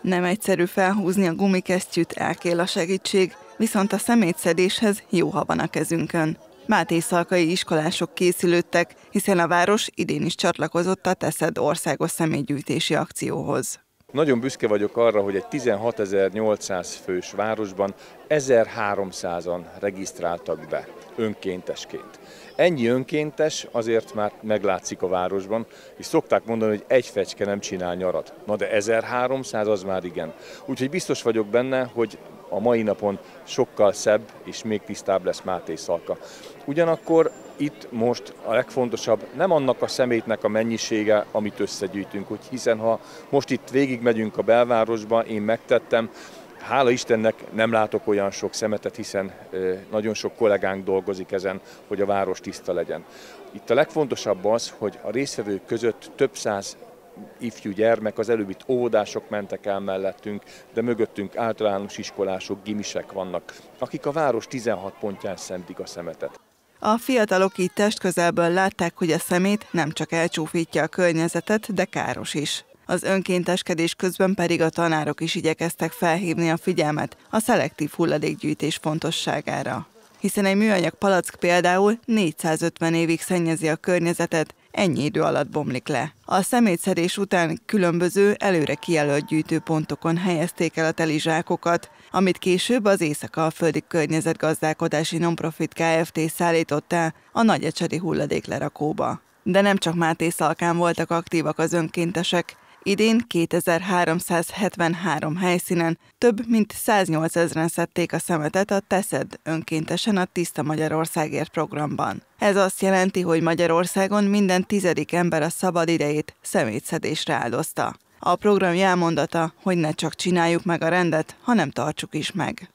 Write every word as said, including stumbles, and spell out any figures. Nem egyszerű felhúzni a gumikesztyűt, elkél a segítség, viszont a szemétszedéshez jó, ha van a kezünkön. Mátészalkai iskolások készülődtek, hiszen a város idén is csatlakozott a Teszed országos személygyűjtési akcióhoz. Nagyon büszke vagyok arra, hogy egy tizenhatezer-nyolcszáz fős városban ezerháromszázan regisztráltak be önkéntesként. Ennyi önkéntes azért már meglátszik a városban, és szokták mondani, hogy egy fecske nem csinál nyarat. Na de ezerháromszáz az már igen. Úgyhogy biztos vagyok benne, hogy a mai napon sokkal szebb és még tisztább lesz Mátészalka. Ugyanakkor itt most a legfontosabb nem annak a szemétnek a mennyisége, amit összegyűjtünk, hogy hiszen ha most itt végigmegyünk a belvárosba, én megtettem, hála Istennek nem látok olyan sok szemetet, hiszen nagyon sok kollégánk dolgozik ezen, hogy a város tiszta legyen. Itt a legfontosabb az, hogy a résztvevők között több száz ifjú gyermek, az előbb itt óvodások mentek el mellettünk, de mögöttünk általános iskolások, gimisek vannak, akik a város tizenhat pontján szentik a szemetet. A fiatalok így testközelből látták, hogy a szemét nem csak elcsúfítja a környezetet, de káros is. Az önkénteskedés közben pedig a tanárok is igyekeztek felhívni a figyelmet a szelektív hulladékgyűjtés fontosságára. Hiszen egy műanyag palack például négyszázötven évig szennyezi a környezetet, ennyi idő alatt bomlik le. A szemétszedés után különböző, előre kijelölt gyűjtőpontokon helyezték el a telizsákokat, amit később az Észak-Alföldi Környezetgazdálkodási Nonprofit Kft. Szállított el a Nagyecsedi hulladék lerakóba. De nem csak Mátészalkán voltak aktívak az önkéntesek. Idén kétezer-háromszázhetvenhárom helyszínen több mint száznyolcezren szedték a szemetet a Teszed önkéntesen a Tiszta Magyarországért programban. Ez azt jelenti, hogy Magyarországon minden tizedik ember a szabad idejét szemétszedésre áldozta. A program jelmondata, hogy ne csak csináljuk meg a rendet, hanem tartsuk is meg.